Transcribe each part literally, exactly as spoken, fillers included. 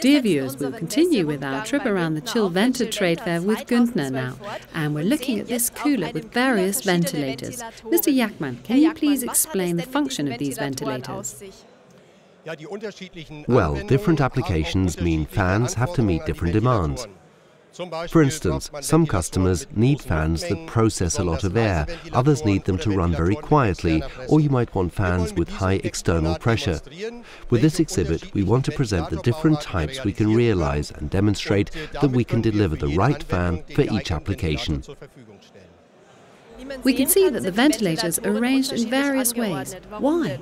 Dear viewers, we'll continue with our trip around the Chillventa trade fair with Güntner now, and we're looking at this cooler with various ventilators. Mister Jackmann, can you please explain the function of these ventilators? Well, different applications mean fans have to meet different demands. For instance, some customers need fans that process a lot of air, others need them to run very quietly, or you might want fans with high external pressure. With this exhibit, we want to present the different types we can realize and demonstrate that we can deliver the right fan for each application. We can see that the ventilators are arranged in various ways. Why?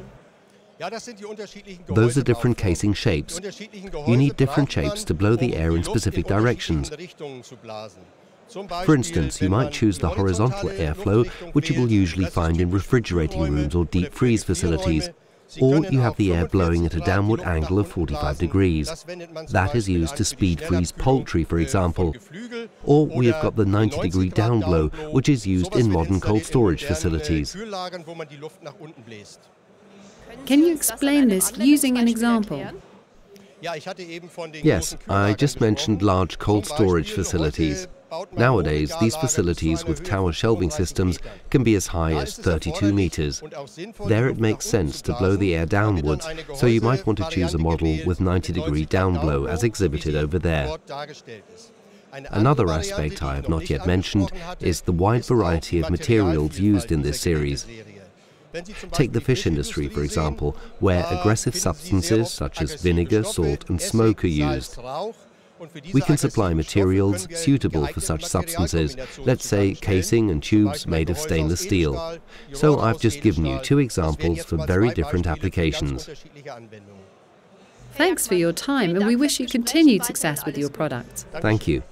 Those are different casing shapes. You need different shapes to blow the air in specific directions. For instance, you might choose the horizontal airflow, which you will usually find in refrigerating rooms or deep freeze facilities, or you have the air blowing at a downward angle of forty-five degrees. That is used to speed freeze poultry, for example. Or we have got the ninety degree downblow, which is used in modern cold storage facilities. Can you explain this using an example? Yes, I just mentioned large cold storage facilities. Nowadays, these facilities with tower shelving systems can be as high as thirty-two meters. There it makes sense to blow the air downwards, so you might want to choose a model with ninety degree downblow as exhibited over there. Another aspect I have not yet mentioned is the wide variety of materials used in this series. Take the fish industry, for example, where aggressive substances such as vinegar, salt and smoke are used. We can supply materials suitable for such substances, let's say casing and tubes made of stainless steel. So I've just given you two examples for very different applications. Thanks for your time, and we wish you continued success with your product. Thank you.